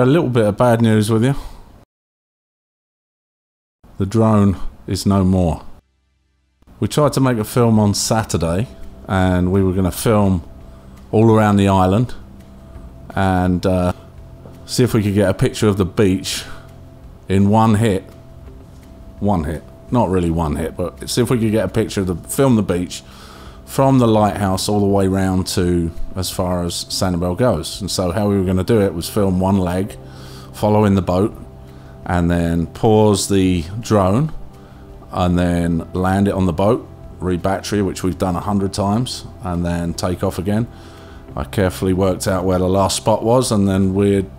A little bit of bad news with you. The drone is no more. We tried to make a film on Saturday and we were going to film all around the island and see if we could get a picture of the beach in one hit. One hit. Not really one hit, but see if we could get a picture of film the beach from the lighthouse all the way round to as far as Sanibel goes. And so how we were going to do it was film one leg following the boat and then pause the drone and then land it on the boat, re-battery, which we've done 100 times, and then take off again. I carefully worked out where the last spot was and then we'd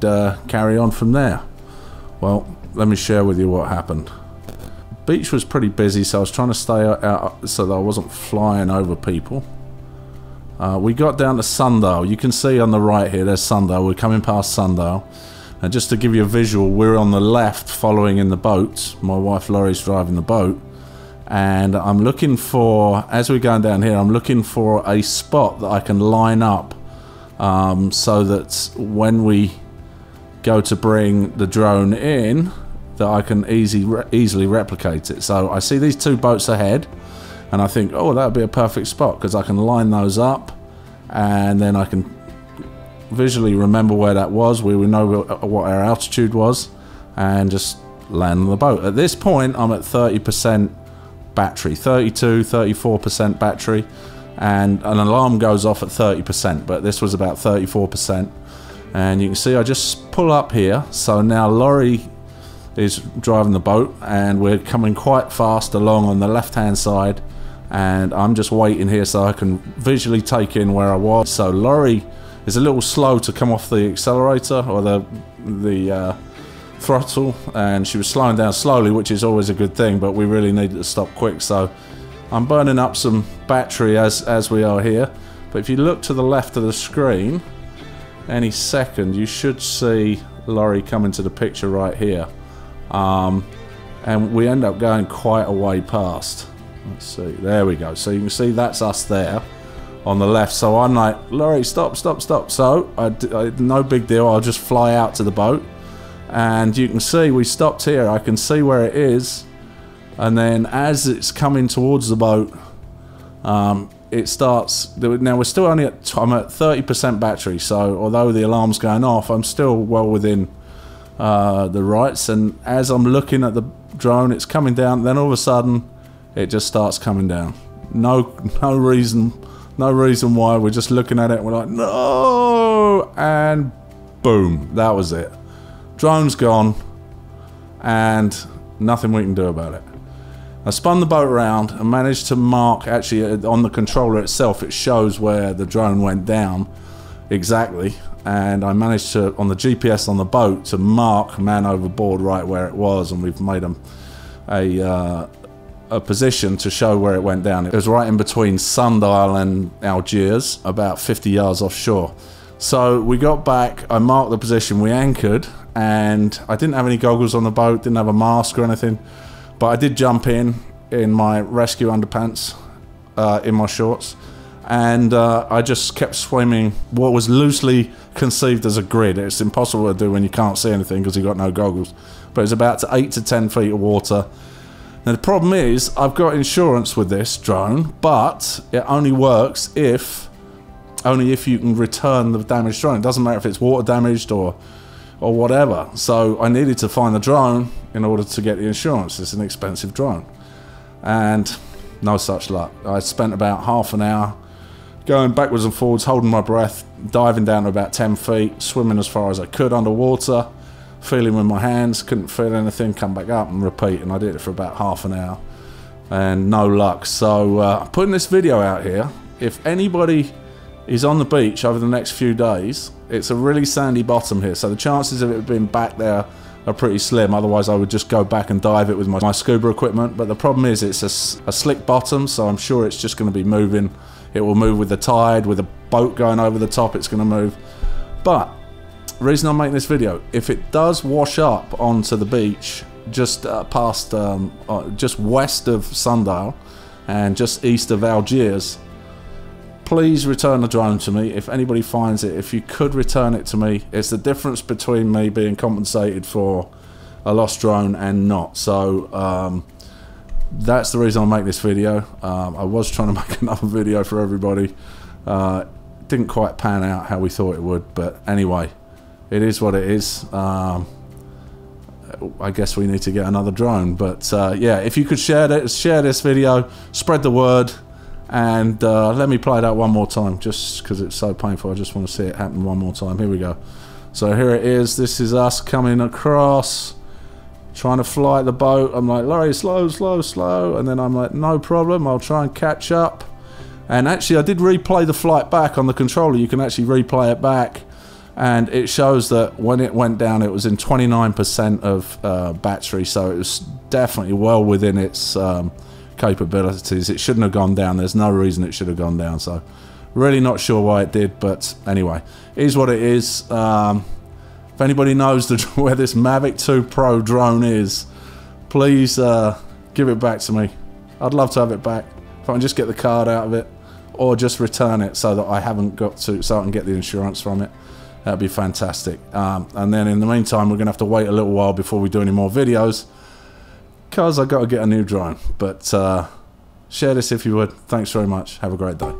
carry on from there. Well, let me share with you what happened. Beach was pretty busy, so I was trying to stay out so that I wasn't flying over people. We got down to Sundial. You can see on the right here, there's Sundial. We're coming past Sundial. And just to give you a visual, we're on the left following in the boat. My wife Laurie's driving the boat. And I'm looking for, as we're going down here, I'm looking for a spot that I can line up so that when we go to bring the drone in, that I can easily replicate it. So I see these two boats ahead and I think, oh, that would be a perfect spot because I can line those up and then I can visually remember where that was. We would know what our altitude was and just land on the boat. At this point, I'm at 30% battery, 32, 34% battery, and an alarm goes off at 30%, but this was about 34%. And you can see I just pull up here. So now Laurie is driving the boat and we're coming quite fast along on the left hand side, and I'm just waiting here so I can visually take in where I was. So Laurie is a little slow to come off the accelerator or the throttle, and she was slowing down slowly, which is always a good thing, but we really needed to stop quick. So I'm burning up some battery as we are here, but if you look to the left of the screen any second, you should see Laurie come into the picture right here. And we end up going quite a way past. Let's see, there we go. So you can see that's us there on the left. So I'm like, Laurie, stop, stop, stop. So I no big deal, I'll just fly out to the boat, and you can see we stopped here. I can see where it is, and then as it's coming towards the boat, it starts. Now we're still only at, I'm at 30% battery, so although the alarm's going off, I'm still well within the rights. And as I'm looking at the drone, it's coming down, then all of a sudden it just starts coming down. No reason why. We're just looking at it, we're like, no, and boom, that was it. Drone's gone and nothing we can do about it. I spun the boat around and managed to mark, actually on the controller itself it shows where the drone went down exactly, and I managed to, on the GPS on the boat, to mark man overboard right where it was, and we've made them a position to show where it went down. It was right in between Sundial and Algiers, about 50 yards offshore. So we got back, I marked the position, we anchored, and I didn't have any goggles on the boat, didn't have a mask or anything, but I did jump in my rescue underpants, in my shorts, and I just kept swimming what was loosely conceived as a grid. It's impossible to do when you can't see anything because you've got no goggles, but it's about 8 to 10 feet of water. Now the problem is I've got insurance with this drone, but it only works only if you can return the damaged drone. It doesn't matter if it's water damaged or whatever. So I needed to find the drone in order to get the insurance. It's an expensive drone, and no such luck. I spent about half an hour going backwards and forwards, holding my breath, diving down to about 10 feet, swimming as far as I could underwater, feeling with my hands, couldn't feel anything, come back up and repeat, and I did it for about half an hour, and no luck. So I'm putting this video out here. If anybody is on the beach over the next few days, it's a really sandy bottom here, so the chances of it being back there are pretty slim. Otherwise I would just go back and dive it with my scuba equipment, but the problem is it's a slick bottom, so I'm sure it's just going to be moving. It will move with the tide, with a boat going over the top, it's going to move. But the reason I'm making this video, if it does wash up onto the beach just past, just west of Sundial and just east of Algiers, please return the drone to me. If anybody finds it, if you could return it to me, it's the difference between me being compensated for a lost drone and not. So that's the reason I make this video. I was trying to make another video for everybody. Didn't quite pan out how we thought it would, but anyway, it is what it is. I guess we need to get another drone, but yeah, if you could share this video, spread the word, and let me play that one more time, just because it's so painful. I just want to see it happen one more time. Here we go. So here it is. This is us coming across, trying to fly the boat. I'm like, Laurie, slow, slow, slow, and then I'm like, no problem, I'll try and catch up. And actually, I did replay the flight back on the controller. You can actually replay it back, and it shows that when it went down, it was in 29% of battery, so it was definitely well within its capabilities. It shouldn't have gone down. There's no reason it should have gone down, so really not sure why it did, but anyway, is what it is. If anybody knows where this Mavic 2 Pro drone is, please give it back to me. I'd love to have it back. If I can just get the card out of it, or just return it so that I haven't got to, so I can get the insurance from it. That'd be fantastic. And then in the meantime, we're gonna have to wait a little while before we do any more videos, because I gotta get a new drone. But share this if you would. Thanks very much. Have a great day.